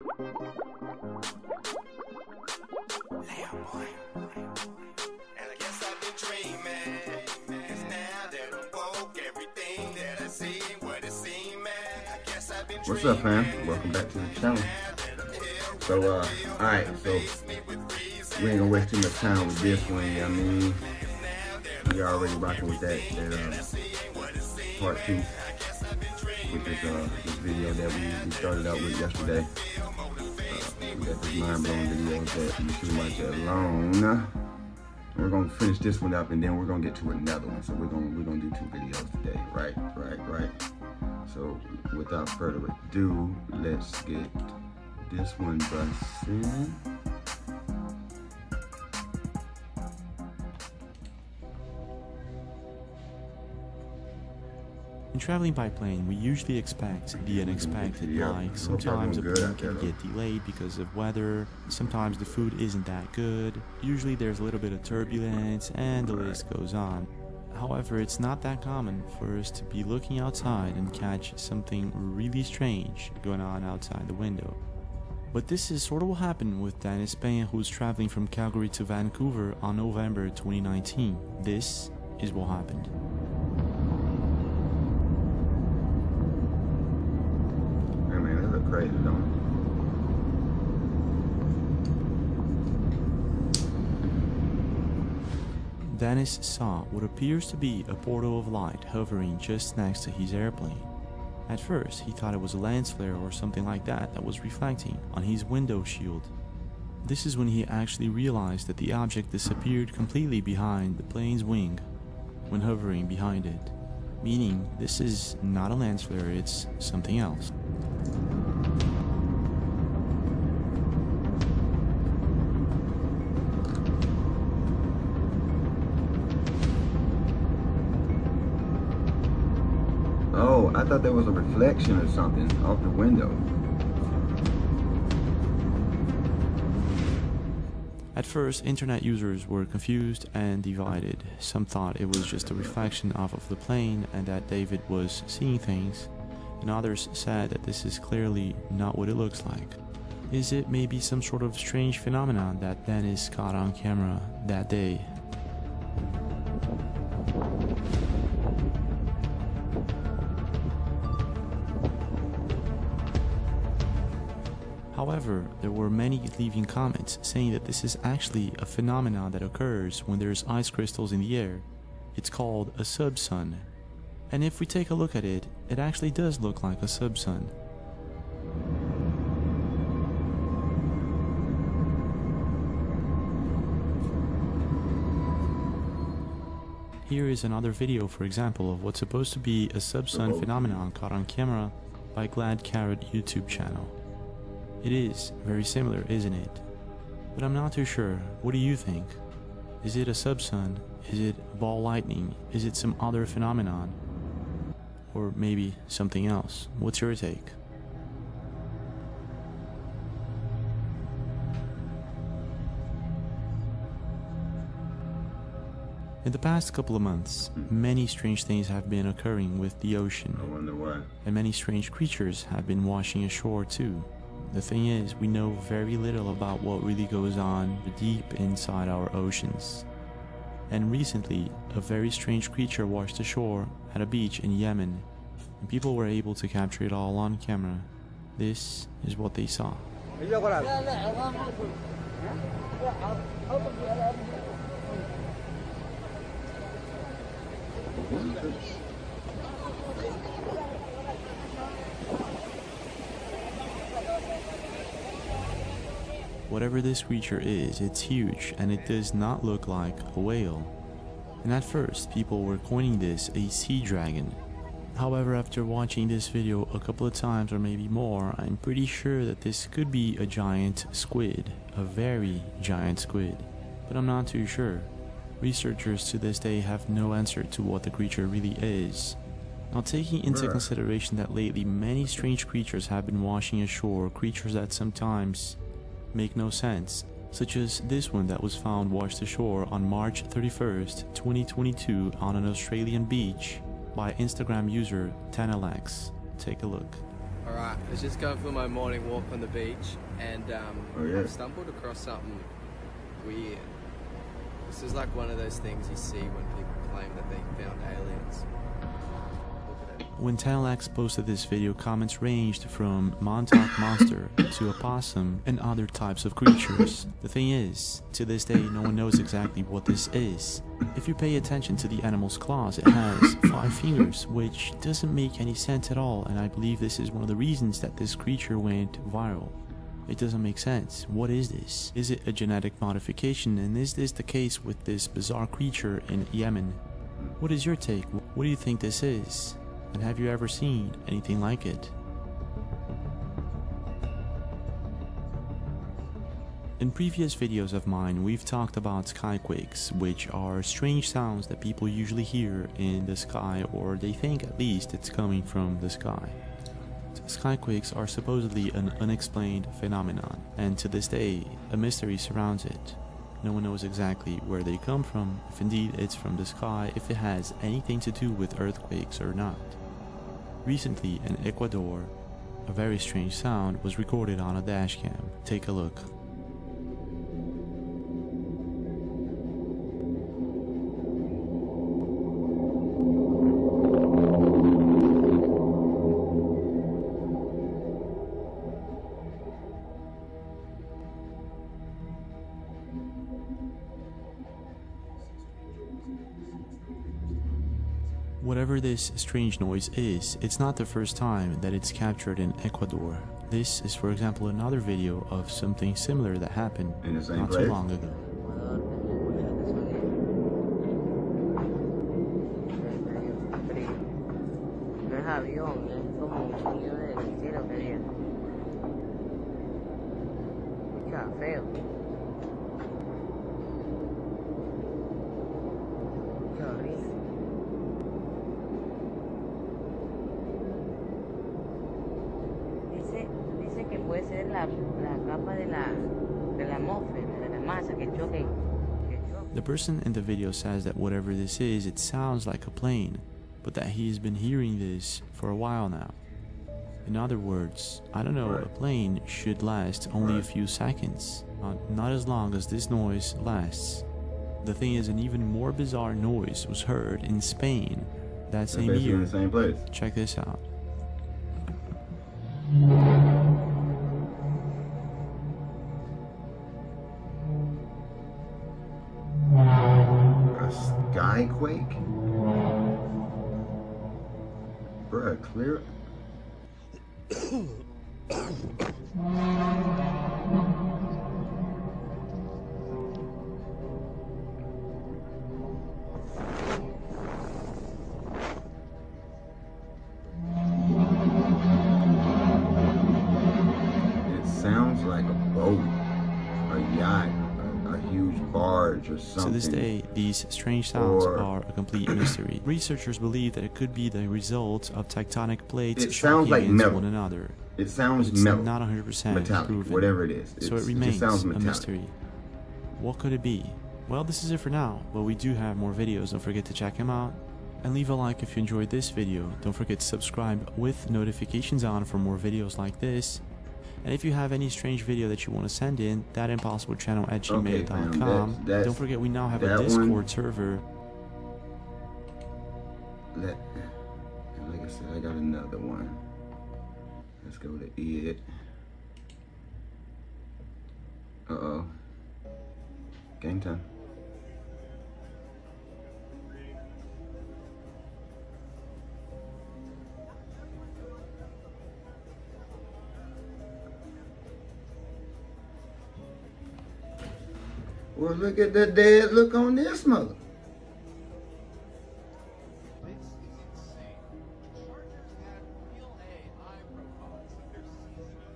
What's up, fam? Welcome back to the channel. So, alright, so we ain't gonna waste too much time with this one. I mean, we already rocking with that part two, which is this video that we started out with yesterday. We got this mind-blowing video that you can watch alone. We're gonna finish this one up, and then we're gonna get to another one. So we're gonna do two videos today, right? So without further ado, let's get this one busted. In traveling by plane, we usually expect the unexpected, like sometimes a plane can get delayed because of weather, sometimes the food isn't that good, usually there's a little bit of turbulence, and the list goes on. However, it's not that common for us to be looking outside and catch something really strange going on outside the window. But this is sort of what happened with Dennis Peña, who's traveling from Calgary to Vancouver on November 2019. This is what happened. I mean, that look crazy, don't it? Dennis saw what appears to be a portal of light hovering just next to his airplane. At first, he thought it was a lens flare or something like that that was reflecting on his window shield. This is when he actually realized that the object disappeared completely behind the plane's wing when hovering behind it, meaning this is not a lens flare, it's something else. Oh, I thought there was a reflection or something off the window. At first, internet users were confused and divided. Some thought it was just a reflection off of the plane and that David was seeing things, and others said that this is clearly not what it looks like. Is it maybe some sort of strange phenomenon that Dennis caught on camera that day? However, there were many leaving comments saying that this is actually a phenomenon that occurs when there's ice crystals in the air. It's called a subsun. And if we take a look at it, it actually does look like a subsun. Here is another video, for example, of what's supposed to be a subsun phenomenon caught on camera by Glad Carrot YouTube channel. It is very similar, isn't it? But I'm not too sure. What do you think? Is it a subsun? Is it ball lightning? Is it some other phenomenon? Or maybe something else? What's your take? In the past couple of months, many strange things have been occurring with the ocean. I wonder why. And many strange creatures have been washing ashore too. The thing is, we know very little about what really goes on deep inside our oceans. And recently, a very strange creature washed ashore at a beach in Yemen, and people were able to capture it all on camera. This is what they saw. Whatever this creature is, it's huge and it does not look like a whale. And at first, people were coining this a sea dragon. However, after watching this video a couple of times or maybe more, I'm pretty sure that this could be a giant squid, a very giant squid. But I'm not too sure. Researchers to this day have no answer to what the creature really is. Now, taking into consideration that lately many strange creatures have been washing ashore, creatures that sometimes make no sense, such as this one that was found washed ashore on March 31st, 2022 on an Australian beach by Instagram user Tanelax. Take a look. Alright, I was just going for my morning walk on the beach and I stumbled across something weird. This is like one of those things you see when people claim that they found aliens. When Tanelax posted this video, comments ranged from Montauk monster to opossum and other types of creatures. The thing is, to this day no one knows exactly what this is. If you pay attention to the animal's claws, it has 5 fingers, which doesn't make any sense at all, and I believe this is one of the reasons that this creature went viral. It doesn't make sense. What is this? Is it a genetic modification, and is this the case with this bizarre creature in Yemen? What is your take? What do you think this is? And have you ever seen anything like it? In previous videos of mine, we've talked about skyquakes, which are strange sounds that people usually hear in the sky, or they think at least it's coming from the sky. Skyquakes are supposedly an unexplained phenomenon, and to this day, a mystery surrounds it. No one knows exactly where they come from, if indeed it's from the sky, if it has anything to do with earthquakes or not. Recently in Ecuador, a very strange sound was recorded on a dashcam. Take a look. Whatever this strange noise is, it's not the first time that it's captured in Ecuador. This is, for example, another video of something similar that happened not too long ago. The person in the video says that whatever this is, it sounds like a plane, but that he's been hearing this for a while now. In other words, I don't know, a plane should last only a few seconds, not as long as this noise lasts. The thing is, an even more bizarre noise was heard in Spain that same year. Check this out. Quake? Bruh, clear. It sounds like a boat, a yacht, huge barge or something. To this day, these strange sounds are a complete mystery. Researchers believe that it could be the result of tectonic plates shocking like into one another. It sounds metal, not 100% metallic, proven, whatever it is. So it remains a mystery. What could it be? Well, this is it for now, but we do have more videos. Don't forget to check them out. And leave a like if you enjoyed this video. Don't forget to subscribe with notifications on for more videos like this. And if you have any strange video that you want to send in, thatimpossiblechannel@gmail.com. Don't forget, we now have a Discord server. Like I said, I got another one. Let's go to it. Uh-oh. Game time. Well, look at the dead look on this mother. This is insane. Chargers had real AI robots in their season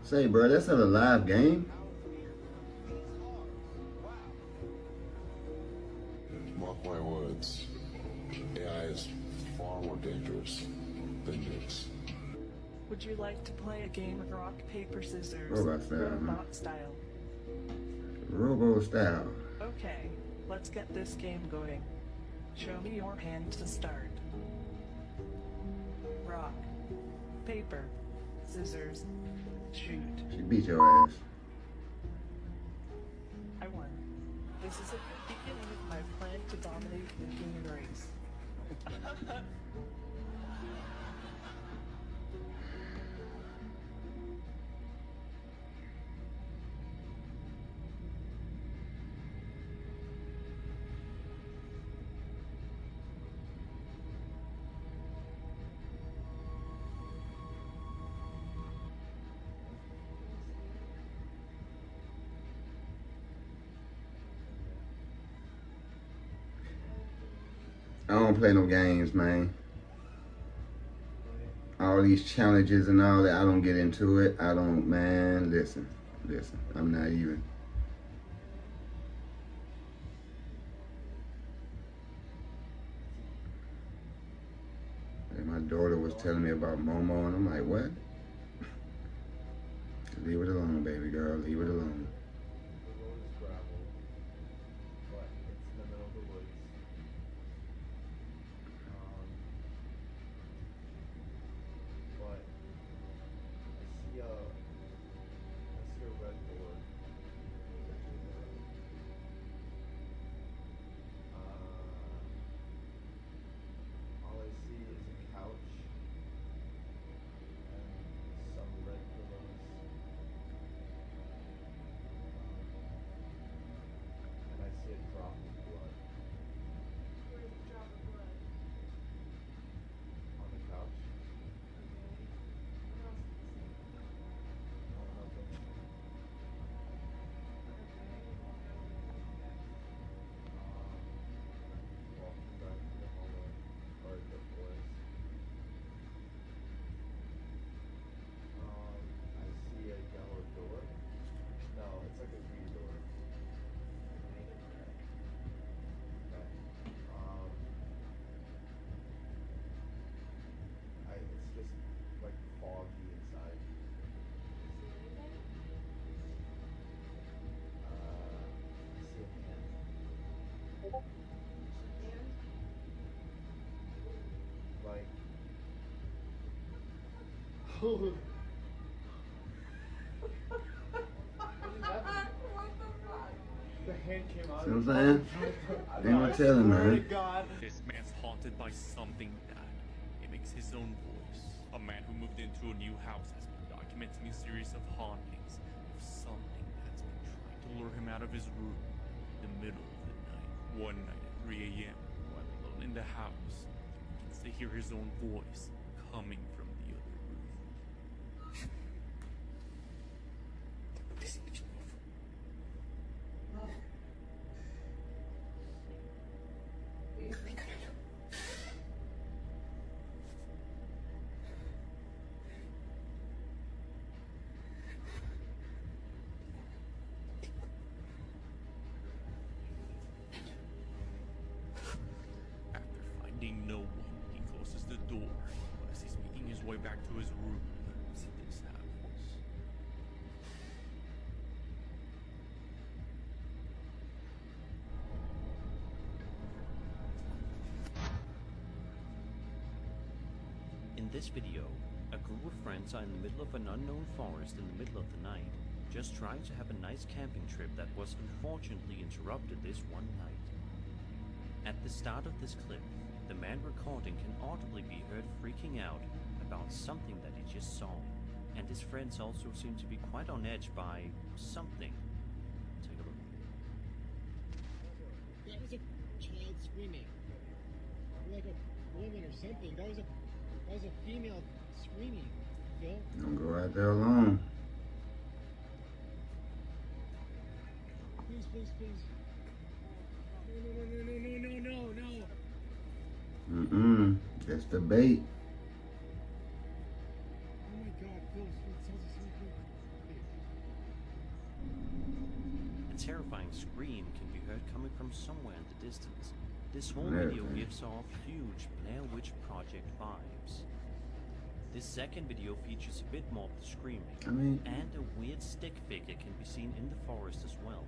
of... Say, bro, that's not a live game. Mark my words. AI is far more dangerous than nukes. Would you like to play a game of rock, paper, scissors, robot style? Robo style. Okay, let's get this game going. Show me your hand to start. Rock. paper, scissors, shoot. She beat your ass. I won. This is the beginning of my plan to dominate the human race. I don't play no games, man. All these challenges and all that, I don't get into it. I don't, man, listen, I'm not even. And my daughter was telling me about Momo, and I'm like, what? Leave it alone, baby girl, leave it alone. What the fuck? The hand came out. See what I'm saying? Ain't no telling, man. This man's haunted by something bad. It makes his own voice. A man who moved into a new house has been documenting a series of hauntings of something that's been trying to lure him out of his room in the middle of the night. One night at 3 a.m. while alone in the house, he begins to hear his own voice coming from this video. A group of friends are in the middle of an unknown forest in the middle of the night, just trying to have a nice camping trip that was unfortunately interrupted this one night. At the start of this clip, the man recording can audibly be heard freaking out about something that he just saw, and his friends also seem to be quite on edge by something. Take a look. That was a child screaming. Like a woman or something. That was a female screaming, Phil. Don't go out there alone. Please, please, please. No. That's the bait. Oh my God, Phil, it sounds like something. A terrifying scream can be heard coming from somewhere in the distance. This whole video gives off huge Blair Witch Project vibes. This second video features a bit more of the screaming, and a weird stick figure can be seen in the forest as well.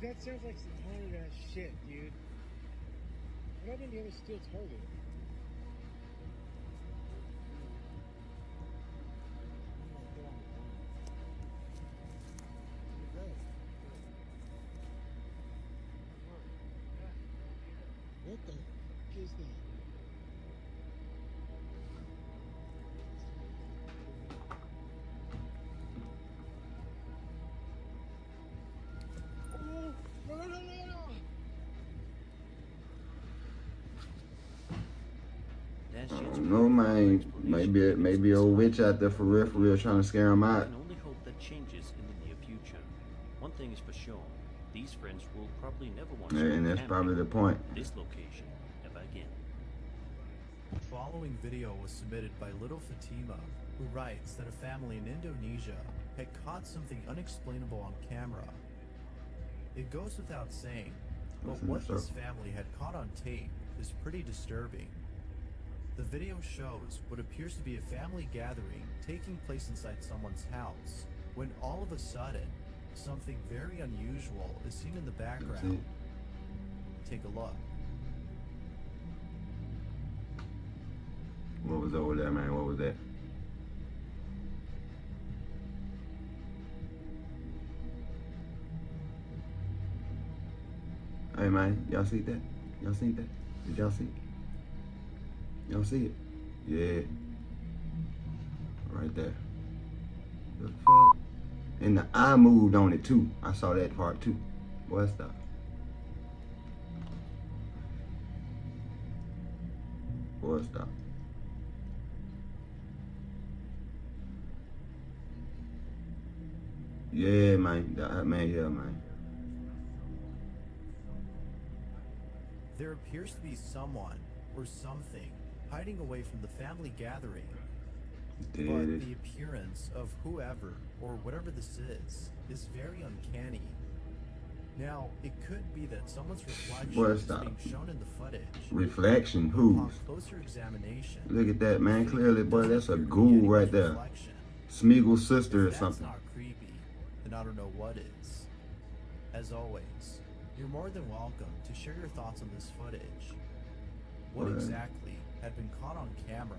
Dude, that sounds like some tired ass shit, dude. What happened to the other steel target? What the fuck is that? No, maybe old witch out there for real trying to scare him out. I can only hope that changes in the near future. One thing is for sure, these friends will probably never want to. And that's probably the point. This location ever again. The following video was submitted by Little Fatima, who writes that a family in Indonesia had caught something unexplainable on camera. It goes without saying, but what this family had caught on tape is pretty disturbing. The video shows what appears to be a family gathering taking place inside someone's house, when all of a sudden, something very unusual is seen in the background. Take a look. What was over there, man? What was that? Hey, man, y'all see that? Y'all see that? Did y'all see it? Y'all see it? Yeah. Right there. The fuck? And the eye moved on it too. I saw that part too. What's that? What's that? Yeah, man. Yeah, man. There appears to be someone or something hiding away from the family gathering. But the appearance of whoever or whatever this is very uncanny. Now, it could be that someone's reflection is being shown in the footage. Reflection? Who? Closer examination. Look at that, man. Clearly, boy, that's a ghoul right there. Smeagol's sister or something. That's not creepy, then I don't know what is. As always, you're more than welcome to share your thoughts on this footage. What exactly had been caught on camera?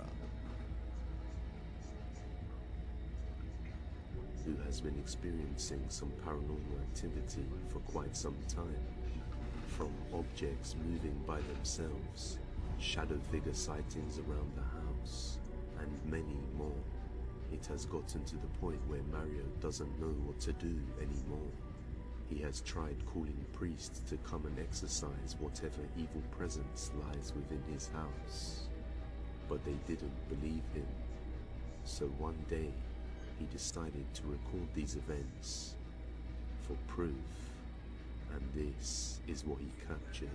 Who has been experiencing some paranormal activity for quite some time, from objects moving by themselves, shadow figure sightings around the house, and many more. It has gotten to the point where Mario doesn't know what to do anymore. He has tried calling priests to come and exorcise whatever evil presence lies within his house, but they didn't believe him. So one day, he decided to record these events for proof, and this is what he captured.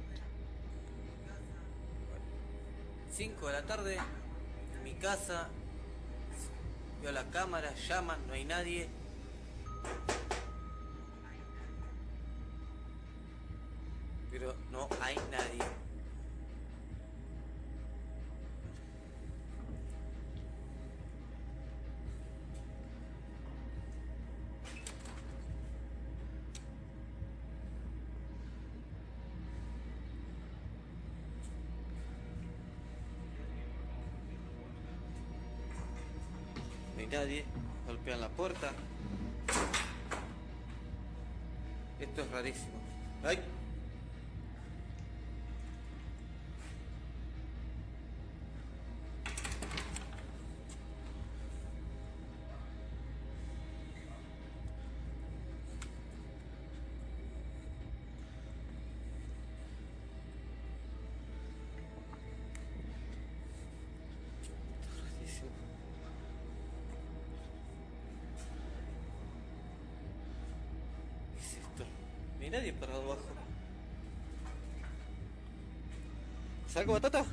5 de la tarde, en mi casa, veo la cámara, llaman, no hay nadie. Pero no hay nadie. No hay nadie. Golpean la puerta. Esto es rarísimo. ¡Ay! No hay nadie para abajo. ¿Saco batata?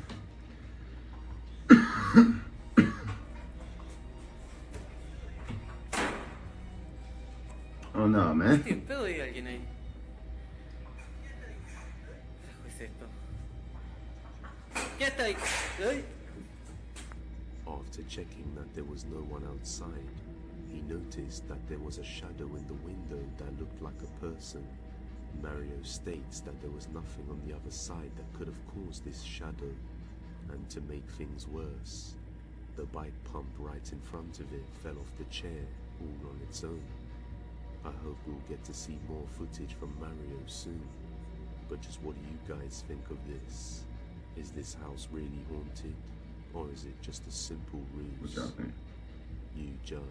Oh no, man. ¿Qué pedo hay alguien ahí? ¿Qué es esto? ¿Qué está ahí? After checking that there was no one outside, he noticed that there was a shadow in the window that looked like a person. Mario states that there was nothing on the other side that could have caused this shadow, and to make things worse, the bike pump right in front of it fell off the chair all on its own. I hope we'll get to see more footage from Mario soon, but just what do you guys think of this? Is this house really haunted, or is it just a simple ruse? You judge.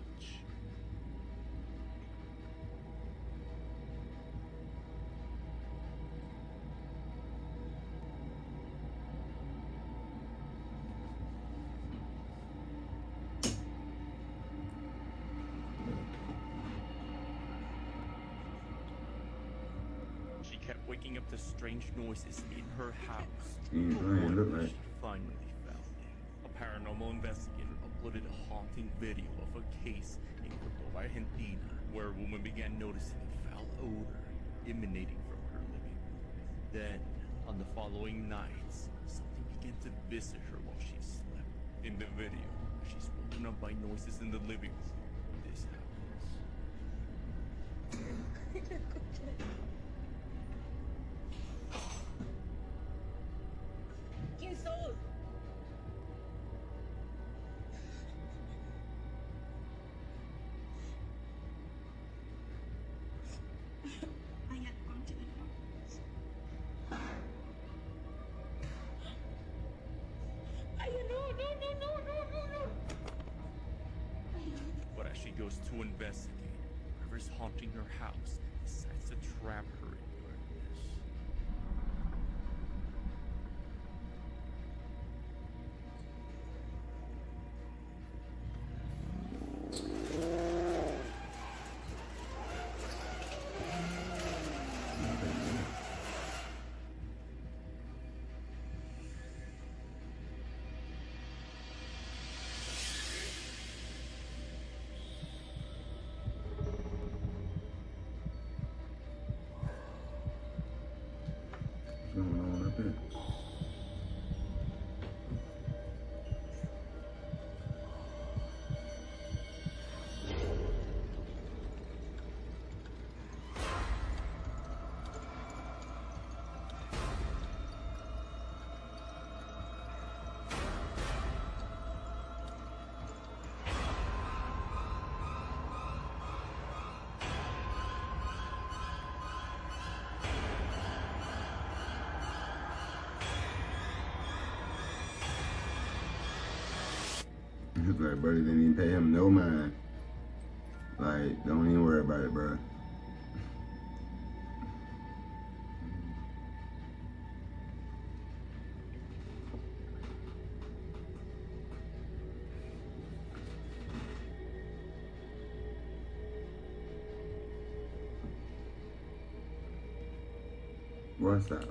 Waking up to strange noises in her house. She finally found it. A paranormal investigator uploaded a haunting video of a case in Puerto, Argentina, where a woman began noticing a foul odor emanating from her living room. Then, on the following nights, something began to visit her while she slept. In the video, she's woken up by noises in the living room. This happens. But as she goes to investigate, whoever's haunting her house decides to trap her in. Like, bro, they didn't even pay him no mind. Like, don't even worry about it, bro. What's up?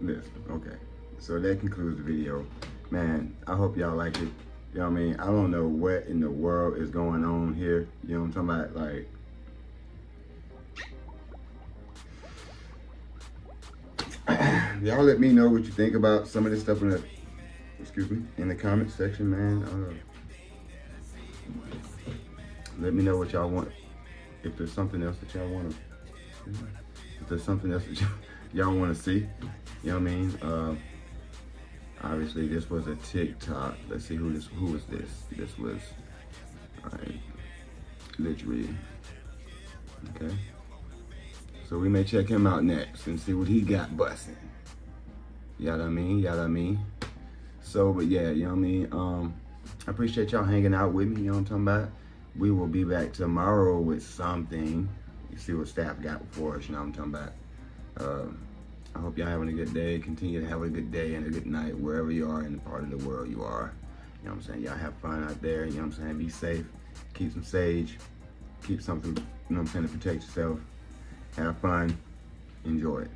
This, okay. So that concludes the video. Man, I hope y'all like it. You know what I mean? I don't know what in the world is going on here. You know what I'm talking about? Like, y'all let me know what you think about some of this stuff in the, excuse me, in the comment section, man. Let me know what y'all want. If there's something else that y'all want to, if there's something else that y'all want to see, you know what I mean? Obviously, this was a TikTok. Let's see who this. Who was this? This was, all right, literally. Okay. So we may check him out next and see what he got busting. Y'all know what I mean? Y'all know what I mean? So, but yeah, you know what I mean? I appreciate y'all hanging out with me. You know what I'm talking about? We will be back tomorrow with something. You see what staff got for us. You know what I'm talking about? I hope y'all having a good day. Continue to have a good day and a good night wherever you are in the part of the world you are. You know what I'm saying? Y'all have fun out there. You know what I'm saying? Be safe. Keep some sage. Keep something, you know what I'm saying, to protect yourself. Have fun. Enjoy it.